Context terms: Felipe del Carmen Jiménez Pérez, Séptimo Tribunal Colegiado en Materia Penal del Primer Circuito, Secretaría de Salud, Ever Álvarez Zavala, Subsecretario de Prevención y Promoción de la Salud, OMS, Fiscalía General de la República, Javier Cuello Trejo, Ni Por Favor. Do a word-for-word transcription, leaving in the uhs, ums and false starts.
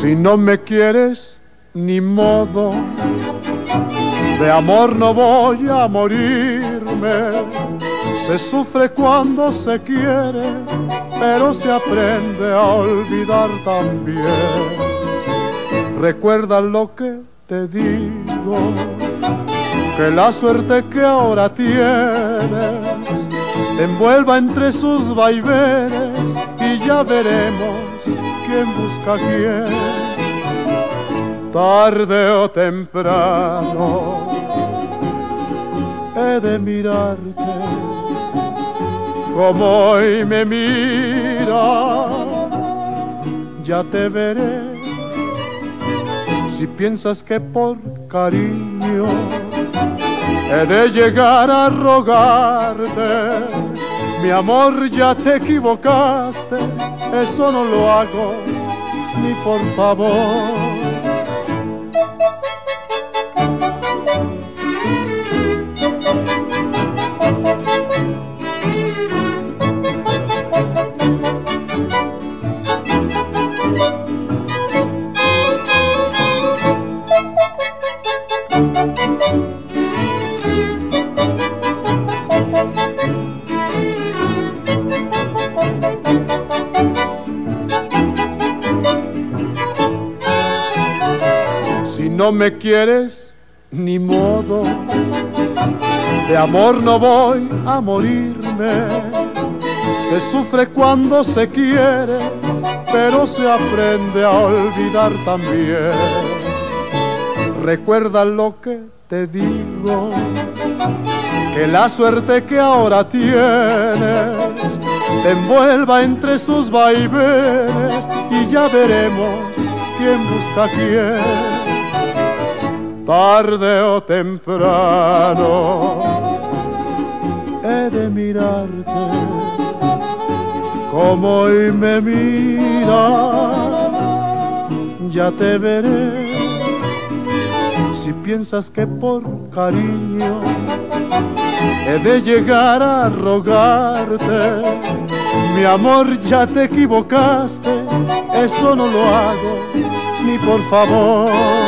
Si no me quieres, ni modo, de amor no voy a morirme. Se sufre cuando se quiere, pero se aprende a olvidar también. Recuerda lo que te digo, que la suerte que ahora tienes te envuelva entre sus vaivenes y ya veremos quién busca a quién. Tarde o temprano he de mirarte como hoy me miras, ya te veré. Si piensas que por cariño he de llegar a rogarte mi amor, ya te equivocaste. Eso no lo hago, ni por favor. No me quieres, ni modo, de amor no voy a morirme. Se sufre cuando se quiere, pero se aprende a olvidar también. Recuerda lo que te digo, que la suerte que ahora tienes te envuelva entre sus vaivenes y ya veremos quién busca a quién. Tarde o temprano he de mirarte como hoy me miras, ya te veré. Si piensas que por cariño he de llegar a rogarte mi amor, ya te equivocaste. Eso no lo hago, ni por favor.